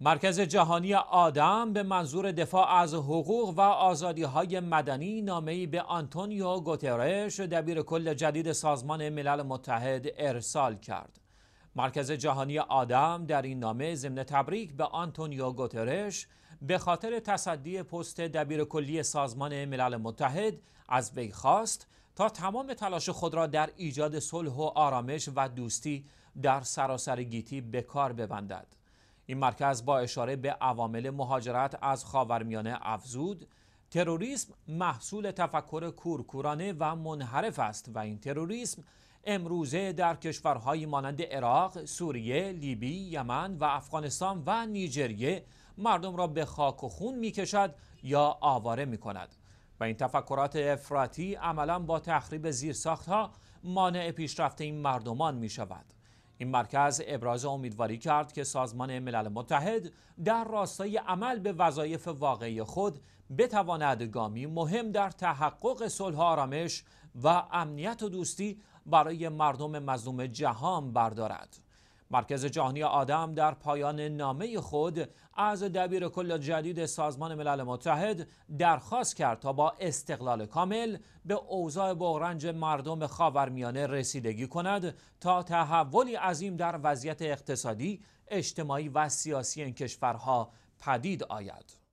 مرکز جهانی آدم به منظور دفاع از حقوق و آزادی‌های مدنی نامه‌ای به انتونیو گوترش دبیرکل جدید سازمان ملل متحد ارسال کرد. مرکز جهانی آدم در این نامه ضمن تبریک به انتونیو گوترش به خاطر تصدی پست دبیرکلی سازمان ملل متحد از وی خواست تا تمام تلاش خود را در ایجاد صلح و آرامش و دوستی در سراسر گیتی به کار ببندد. این مرکز با اشاره به عوامل مهاجرت از خاورمیانه افزود: تروریسم محصول تفکر کورکورانه و منحرف است و این تروریسم امروزه در کشورهای مانند عراق، سوریه، لیبی، یمن و افغانستان و نیجریه مردم را به خاک و خون می‌کشد یا آواره می‌کند و این تفکرات افراطی عملاً با تخریب زیرساخت‌ها مانع پیشرفت این مردمان می‌شود. این مرکز ابراز امیدواری کرد که سازمان ملل متحد در راستای عمل به وظایف واقعی خود بتواند گامی مهم در تحقق صلح و آرامش و امنیت و دوستی برای مردم مظلوم جهان بردارد. مرکز جهانی آدم در پایان نامه خود از دبیرکل جدید سازمان ملل متحد درخواست کرد تا با استقلال کامل به اوضاع بحران مردم خاورمیانه رسیدگی کند تا تحولی عظیم در وضعیت اقتصادی، اجتماعی و سیاسی این کشورها پدید آید.